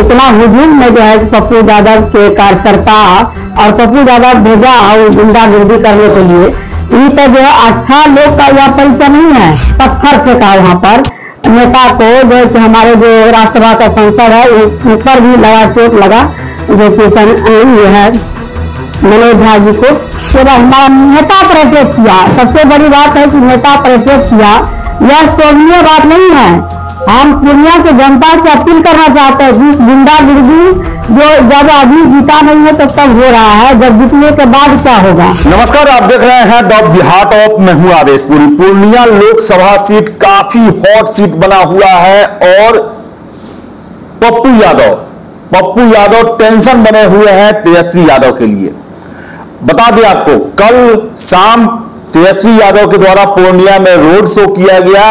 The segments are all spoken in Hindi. इतना हुजूम में जो है पप्पू यादव के कार्यकर्ता और पप्पू यादव भेजा और गुंडागर्दी करने के लिए, ये तो जो अच्छा लोग का यह परिचय नहीं है। पत्थर फेंका वहाँ पर नेता को, जो कि हमारे जो राज्यसभा का सांसद है ऊपर भी लगा, चोट लगा जो कि है मनोज झा जी को, तो हमारा नेता पर अटैक किया। सबसे बड़ी बात है कि नेता पर अटैक किया, यह शोभनीय बात नहीं है। हम पूर्णिया के जनता से अपील करना चाहते हैं, बीस गुंडागर्दी जो जब अभी जीता नहीं है तब तक हो रहा है, जब जीतने के बाद क्या होगा। नमस्कार, आप देख रहे हैं द बिहार टॉप में। हुआ आदेशपुरी पूर्णिया लोकसभा सीट काफी हॉट सीट बना हुआ है और पप्पू यादव टेंशन बने हुए हैं तेजस्वी यादव के लिए। बता दें आपको, कल शाम तेजस्वी यादव के द्वारा पूर्णिया में रोड शो किया गया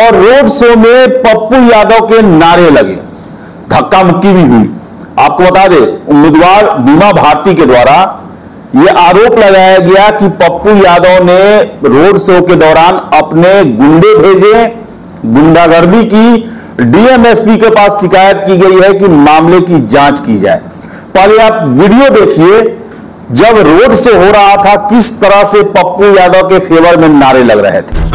और रोड शो में पप्पू यादव के नारे लगे, धक्का मुक्की भी हुई। आपको बता दें, उम्मीदवार बीमा भारती के द्वारा यह आरोप लगाया गया कि पप्पू यादव ने रोड शो के दौरान अपने गुंडे भेजे, गुंडागर्दी की। डीएमएसपी के पास शिकायत की गई है कि मामले की जांच की जाए। पहले आप वीडियो देखिए, जब रोड शो हो रहा था किस तरह से पप्पू यादव के फेवर में नारे लग रहे थे।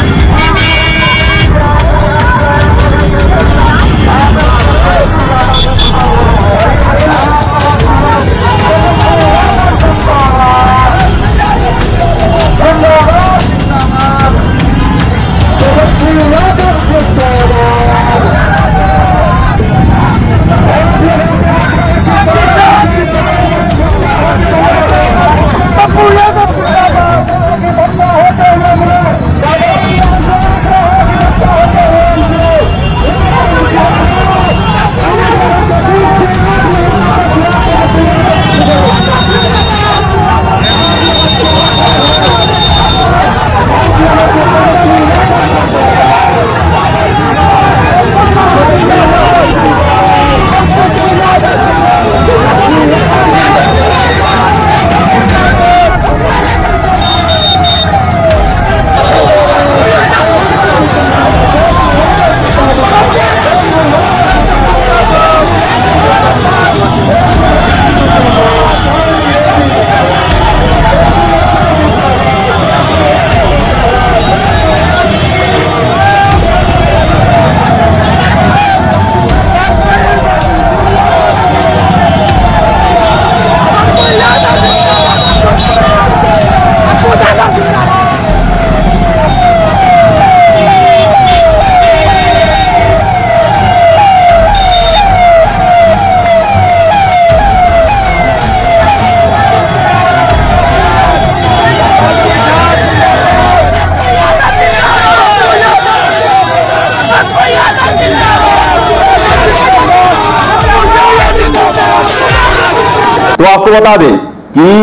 आपको बता दें कि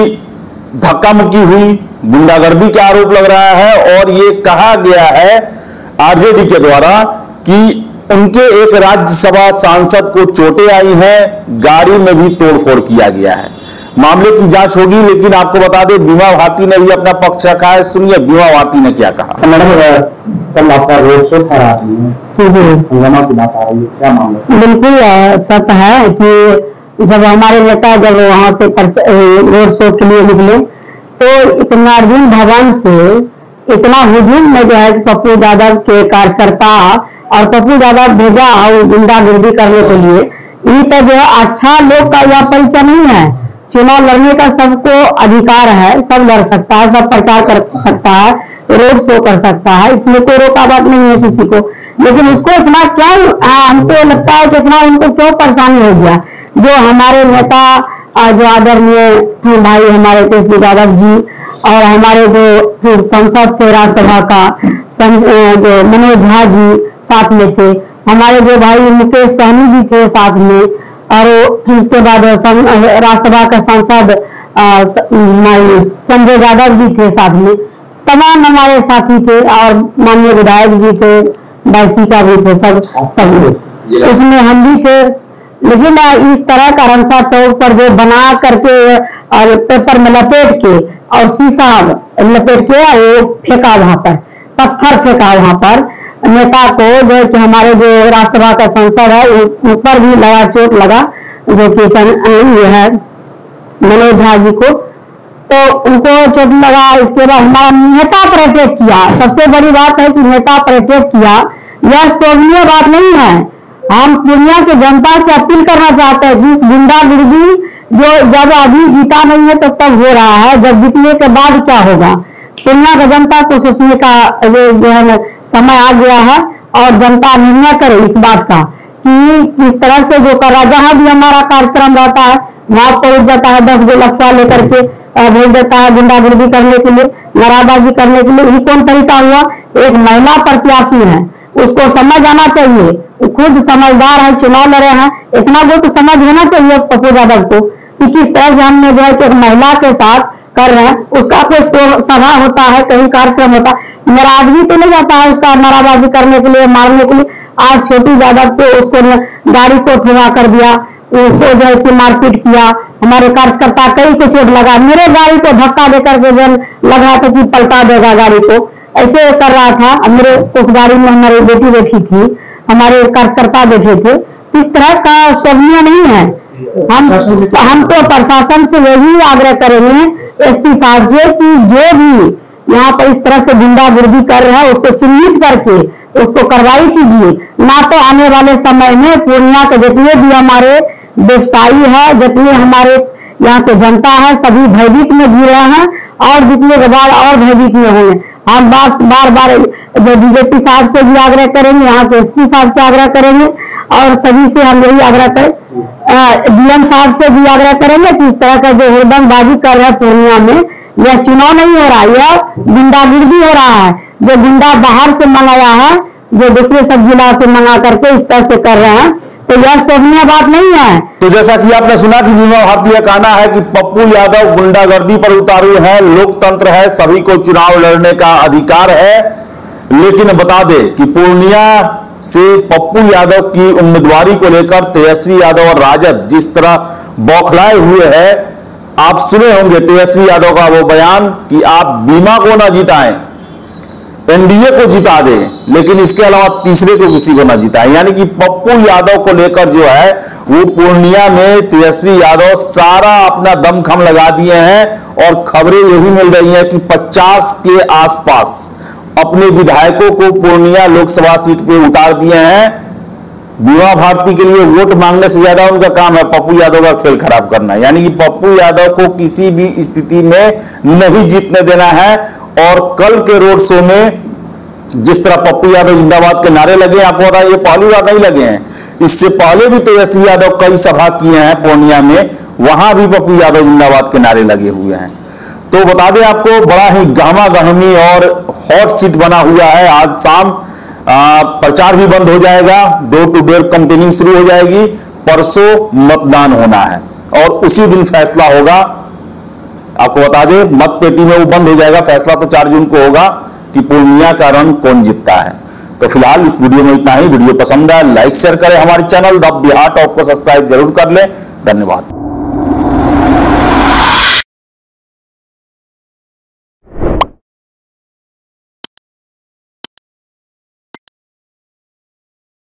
धक्का मुक्की हुई, गुंडागर्दी का आरोप लग रहा है और ये कहा गया है आरजेडी के द्वारा कि उनके एक राज्यसभा सांसद को चोटें आई हैं, गाड़ी में भी तोड़फोड़ किया गया है। मामले की जांच होगी, लेकिन आपको बता दें बीमा भारती ने भी अपना पक्ष रखा है। सुनिए बीमा भारती ने क्या कहा। मैडम, कल आपका रोड शो था, क्या मामला? बिल्कुल सत्य है कि जब हमारे नेता जब वहां से रोड शो के लिए निकले तो इतना दिन भवन से इतना हुजूम में जो है पप्पू यादव के कार्यकर्ता और पप्पू यादव भेजा और गुंडागर्दी करने के लिए, ये तो जो अच्छा लोग का यह परिचय नहीं है। चुनाव लड़ने का सबको अधिकार है, सब लड़ सकता है, सब प्रचार कर सकता है, रोड शो कर सकता है, इसमें कोई रुकावट नहीं है किसी को। लेकिन उसको इतना क्या, हमको लगता है कि इतना उनको क्यों परेशानी हो गया। जो हमारे नेता जो आदरणीय भाई हमारे तेजस्वी यादव जी और हमारे जो संसद थे राज्यसभा का जो मनोज झा जी साथ में थे, हमारे जो भाई मुकेश सहनी जी थे साथ में, और इसके बाद राज्यसभा का सांसद संजय यादव जी थे साथ में, तमाम हमारे साथी थे और माननीय विधायक जी थे, वायसी का भी थे, सब उसमें हम भी थे। लेकिन इस तरह का रमसा चौक पर जो बना करके और पेपर में लपेट के और शीशा लपेट के वो फेंका, वहां पर पत्थर फेंका वहां पर नेता को, जो कि हमारे जो राज्यसभा का सांसद है ऊपर भी लगा, चोट लगा जो कि मनोज झा जी को, तो उनको चोट लगा। इसके बाद हमारा नेता पर अटैक किया। सबसे बड़ी बात है कि नेता पर अटैक किया, यह शोभनीय बात नहीं है। हम पूर्णिया के जनता से अपील करना चाहते हैं कि इस गुंडागर्दी जो जब अभी जीता नहीं है तब तक हो रहा है, जब जीतने के बाद क्या होगा, पूर्णिया की जनता को सोचने का जो है समय आ गया है। और जनता निर्णय करे इस बात का कि इस तरह से जो कर रहा, जहाँ भी हमारा कार्यक्रम रहता है वहां पहुंच जाता है, 10 गो लफड़ा लेकर के भेज देता है गुंडागर्दी करने के लिए, नाराबाजी करने के लिए। ये कौन तरीका हुआ? एक महिला प्रत्याशी है, उसको समझ आना चाहिए, वो खुद समझदार है, चुनाव लड़े हैं, इतना दो तो समझ होना चाहिए पप्पू यादव को कि किस तरह से हमने जो है कि एक महिला के साथ कर रहे हैं। उसका कोई सभा होता है, कहीं कार्यक्रम होता है, मेरा आदमी तो नहीं जाता है उसका नाराबाजी करने के लिए, मारने के लिए। आज छोटू यादव को उसको गाड़ी को थमा कर दिया, उसको जो है कि मारपीट किया। हमारे कार्यकर्ता कई को चोट लगा, मेरे गाड़ी को धक्का देकर के जो लगा था कि पलटा देगा गाड़ी को, ऐसे कर रहा था। मेरे उस गाड़ी में हमारी बेटी बैठी थी, हमारे कार्यकर्ता बैठे थे। इस तरह का शोभनीय नहीं है। हम तो प्रशासन से यही आग्रह करेंगे SP साहब से कि जो भी यहाँ पर इस तरह से गुंडागर्दी कर रहा है उसको चिन्हित करके उसको कार्रवाई कीजिए। ना तो आने वाले समय में पूर्णिया के जितने भी हमारे व्यवसायी है, जितने हमारे यहाँ के जनता है, सभी भयभीत में जी रहे हैं और जितने बार और भयभीत में होंगे। हम बार बार जो BJP साहब से भी आग्रह करेंगे, यहाँ के SP साहब से आग्रह करेंगे और सभी से हम यही आग्रह करें, DM साहब से भी आग्रह करेंगे कि इस तरह का जो हुड़दंगबाजी कर रहे हैं पूर्णिया में, यह चुनाव नहीं हो रहा, यह गुंडागिर्दी हो रहा है। जो गुंडा बाहर से मंगाया है, जो दूसरे सब जिला से मंगा करके इस तरह से कर रहे हैं, तो यह शोभनीय बात नहीं है। तो जैसा कि आपने सुना कि बीमा भारतीय कहना है कि पप्पू यादव गुंडागर्दी पर उतारू है। लोकतंत्र है, सभी को चुनाव लड़ने का अधिकार है, लेकिन बता दे कि पूर्णिया से पप्पू यादव की उम्मीदवारी को लेकर तेजस्वी यादव और राजद जिस तरह बौखलाए हुए है, आप सुने होंगे तेजस्वी यादव का वो बयान कि आप बीमा को ना जिताएं, NDA को जिता दें, लेकिन इसके अलावा तीसरे को किसी को ना जिताएं। यानी कि पप्पू यादव को लेकर जो है वो पूर्णिया में तेजस्वी यादव सारा अपना दमखम लगा दिए हैं। और खबरें ये भी मिल रही हैं कि 50 के आसपास अपने विधायकों को पूर्णिया लोकसभा सीट पर उतार दिए हैं। बीमा भारती के लिए वोट मांगने से ज्यादा उनका काम है पप्पू यादव का खेल खराब करना। यानी कि पप्पू यादव को किसी भी स्थिति में नहीं जीतने देना है। और कल के रोड शो में जिस तरह पप्पू यादव जिंदाबाद के नारे लगे, आपको पता है ये पहली बार नहीं लगे हैं, इससे पहले भी तेजस्वी यादव कई सभा किए हैं पूर्णिया में, वहां भी पप्पू यादव जिंदाबाद के नारे लगे हुए हैं। तो बता दें आपको, बड़ा ही गहमा गहमी और हॉट सीट बना हुआ है। आज शाम प्रचार भी बंद हो जाएगा, डोर टू डोर कंपेनिंग शुरू हो जाएगी, परसों मतदान होना है और उसी दिन फैसला होगा। आपको बता दें मतपेटी में वो बंद हो जाएगा, फैसला तो 4 जून को होगा कि पूर्णिया का रण कौन जीतता है। तो फिलहाल इस वीडियो में इतना ही। वीडियो पसंद आए लाइक शेयर करें, हमारे चैनल द बिहार टॉप को सब्सक्राइब जरूर कर लें। धन्यवाद।